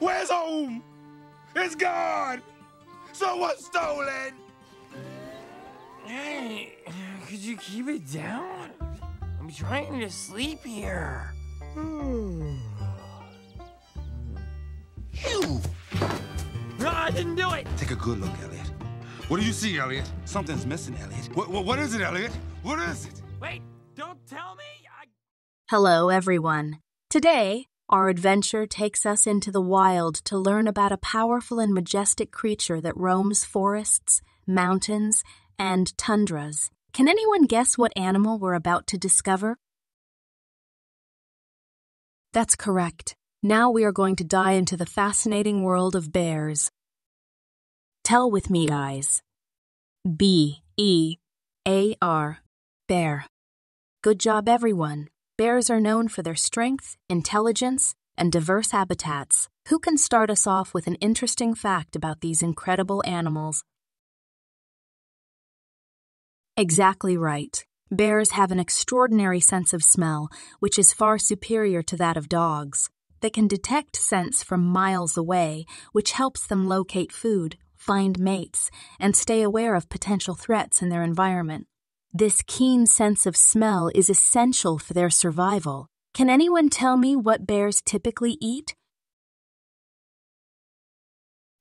Where's home? It's gone. Someone stole it. Hey, could you keep it down? I'm trying to sleep here. You! No, I didn't do it. Take a good look, Elliot. What do you see, Elliot? Something's missing, Elliot. What is it, Elliot? What is it? Wait, don't tell me. Hello, everyone. Today, our adventure takes us into the wild to learn about a powerful and majestic creature that roams forests, mountains, and tundras. Can anyone guess what animal we're about to discover? That's correct. Now we are going to dive into the fascinating world of bears. Tell with me, guys. B-E-A-R. Bear. Good job, everyone. Bears are known for their strength, intelligence, and diverse habitats. Who can start us off with an interesting fact about these incredible animals? Exactly right. Bears have an extraordinary sense of smell, which is far superior to that of dogs. They can detect scents from miles away, which helps them locate food, find mates, and stay aware of potential threats in their environment. This keen sense of smell is essential for their survival. Can anyone tell me what bears typically eat?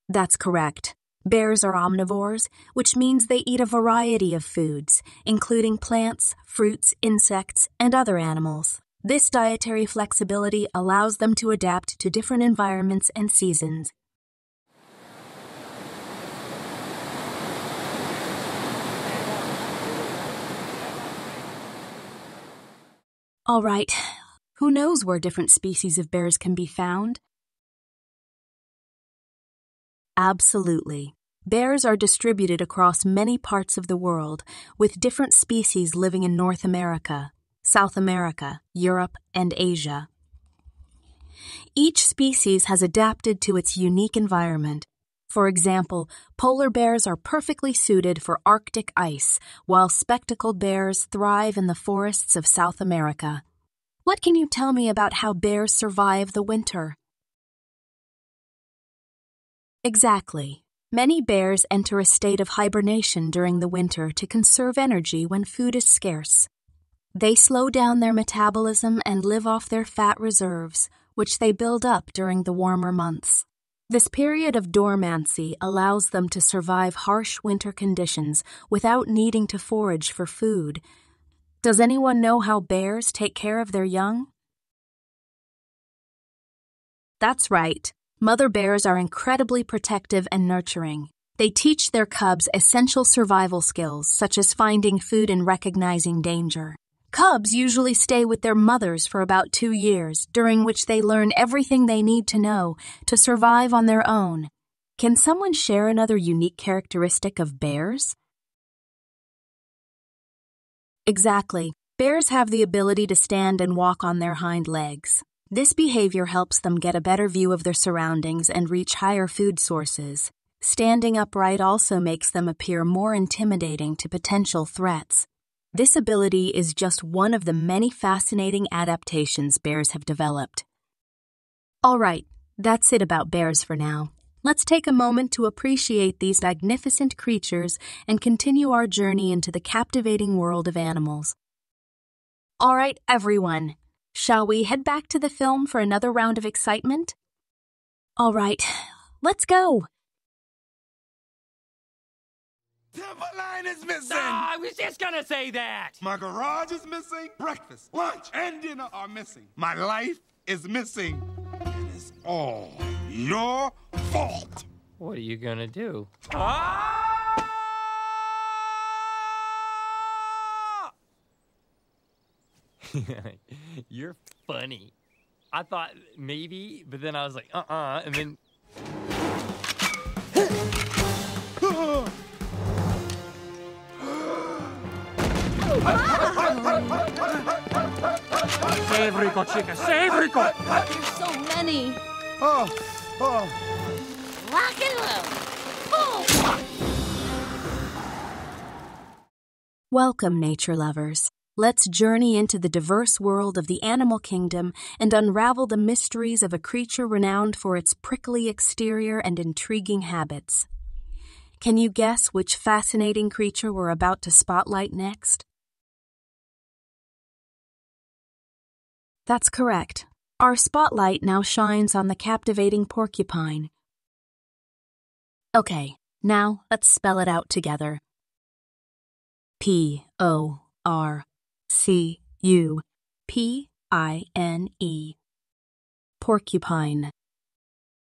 That's correct. Bears are omnivores, which means they eat a variety of foods, including plants, fruits, insects, and other animals. This dietary flexibility allows them to adapt to different environments and seasons. All right, who knows where different species of bears can be found? Absolutely. Bears are distributed across many parts of the world, with different species living in North America, South America, Europe, and Asia. Each species has adapted to its unique environment. For example, polar bears are perfectly suited for Arctic ice, while spectacled bears thrive in the forests of South America. What can you tell me about how bears survive the winter? Exactly. Many bears enter a state of hibernation during the winter to conserve energy when food is scarce. They slow down their metabolism and live off their fat reserves, which they build up during the warmer months. This period of dormancy allows them to survive harsh winter conditions without needing to forage for food. Does anyone know how bears take care of their young? That's right. Mother bears are incredibly protective and nurturing. They teach their cubs essential survival skills, such as finding food and recognizing danger. Cubs usually stay with their mothers for about 2 years, during which they learn everything they need to know to survive on their own. Can someone share another unique characteristic of bears? Exactly. Bears have the ability to stand and walk on their hind legs. This behavior helps them get a better view of their surroundings and reach higher food sources. Standing upright also makes them appear more intimidating to potential threats. This ability is just one of the many fascinating adaptations bears have developed. All right, that's it about bears for now. Let's take a moment to appreciate these magnificent creatures and continue our journey into the captivating world of animals. All right, everyone, shall we head back to the film for another round of excitement? All right, let's go. Timberline is missing! Oh, I was just gonna say that! My garage is missing, breakfast, lunch, and dinner are missing. My life is missing. And it's all your fault! What are you gonna do? Ah! You're funny. I thought maybe, but then I was like, and then... Save Rico, chica. Save Rico! There's so many. Oh, oh. Lock and load. Welcome, nature lovers. Let's journey into the diverse world of the animal kingdom and unravel the mysteries of a creature renowned for its prickly exterior and intriguing habits. Can you guess which fascinating creature we're about to spotlight next? That's correct. Our spotlight now shines on the captivating porcupine. Okay, now let's spell it out together. P-O-R-C-U-P-I-N-E. Porcupine.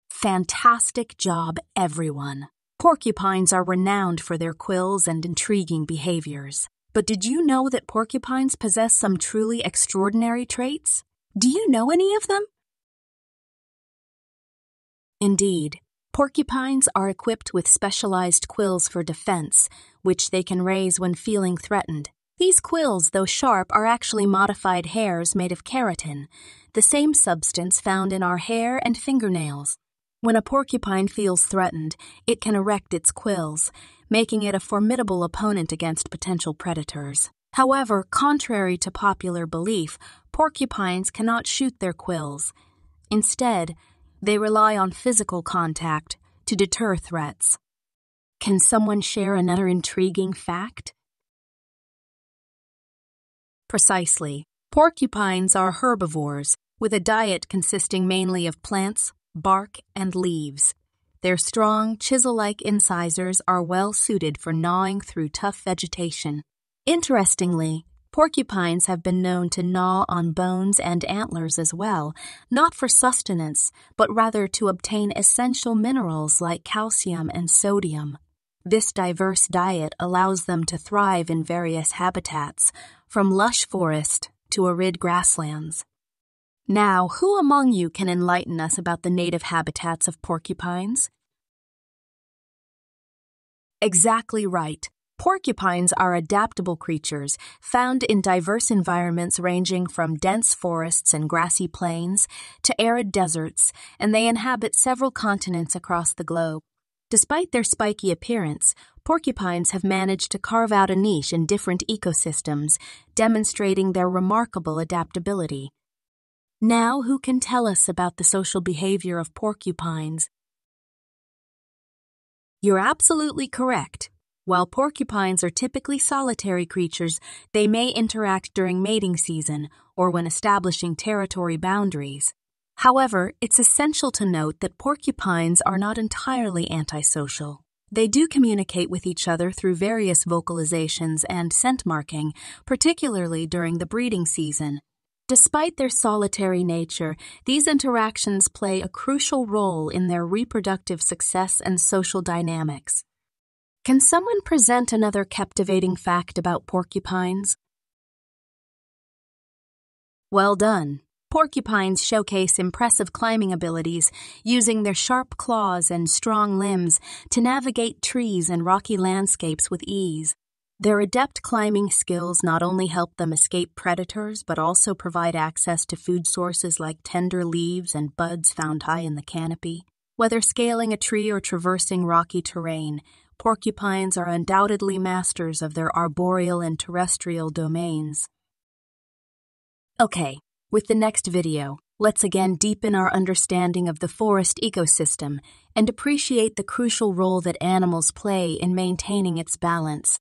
Fantastic job, everyone. Porcupines are renowned for their quills and intriguing behaviors. But did you know that porcupines possess some truly extraordinary traits? Do you know any of them? Indeed, porcupines are equipped with specialized quills for defense, which they can raise when feeling threatened. These quills, though sharp, are actually modified hairs made of keratin, the same substance found in our hair and fingernails. When a porcupine feels threatened, it can erect its quills, making it a formidable opponent against potential predators. However, contrary to popular belief, porcupines cannot shoot their quills. Instead, they rely on physical contact to deter threats. Can someone share another intriguing fact? Precisely. Porcupines are herbivores, with a diet consisting mainly of plants, bark, and leaves. Their strong, chisel-like incisors are well suited for gnawing through tough vegetation. Interestingly, porcupines have been known to gnaw on bones and antlers as well, not for sustenance, but rather to obtain essential minerals like calcium and sodium. This diverse diet allows them to thrive in various habitats, from lush forest to arid grasslands. Now, who among you can enlighten us about the native habitats of porcupines? Exactly right. Porcupines are adaptable creatures, found in diverse environments ranging from dense forests and grassy plains to arid deserts, and they inhabit several continents across the globe. Despite their spiky appearance, porcupines have managed to carve out a niche in different ecosystems, demonstrating their remarkable adaptability. Now, who can tell us about the social behavior of porcupines? You're absolutely correct. While porcupines are typically solitary creatures, they may interact during mating season or when establishing territory boundaries. However, it's essential to note that porcupines are not entirely antisocial. They do communicate with each other through various vocalizations and scent marking, particularly during the breeding season. Despite their solitary nature, these interactions play a crucial role in their reproductive success and social dynamics. Can someone present another captivating fact about porcupines? Well done. Porcupines showcase impressive climbing abilities, using their sharp claws and strong limbs to navigate trees and rocky landscapes with ease. Their adept climbing skills not only help them escape predators, but also provide access to food sources like tender leaves and buds found high in the canopy. Whether scaling a tree or traversing rocky terrain, porcupines are undoubtedly masters of their arboreal and terrestrial domains. Okay, with the next video, let's again deepen our understanding of the forest ecosystem and appreciate the crucial role that animals play in maintaining its balance.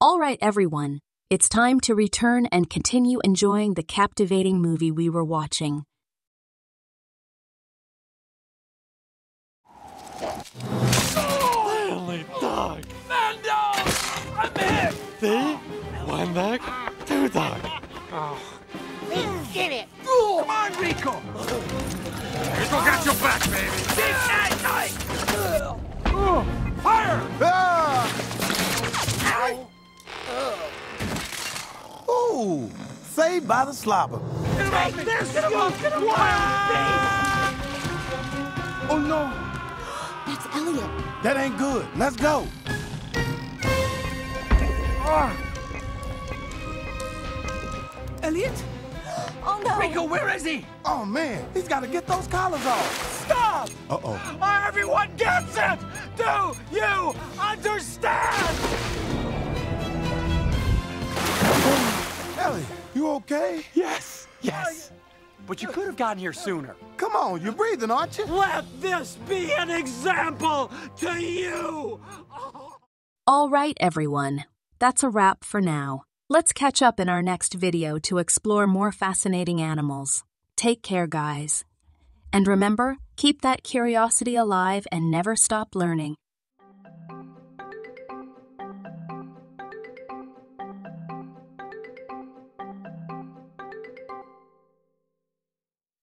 All right, everyone, it's time to return and continue enjoying the captivating movie we were watching. Finally, Doug! Mando! I'm hit! See? One Doug, two Doug. Oh. Let's get it! Come on, Rico! Rico got your back, baby! Take that knife! Fire! Ow! Ooh! Saved by the slobber. Get him off me! Get him off! Get him off! Oh no! That's Elliot. That ain't good. Let's go. Elliot? Oh, no. Rico, where is he? Oh, man. He's got to get those collars off. Stop! Uh-oh. Or everyone gets it! Do you understand? Elliot, you okay? Yes. Yes. But you could have gotten here sooner. Come on, you're breathing, aren't you? Let this be an example to you! Oh. All right, everyone. That's a wrap for now. Let's catch up in our next video to explore more fascinating animals. Take care, guys. And remember, keep that curiosity alive and never stop learning.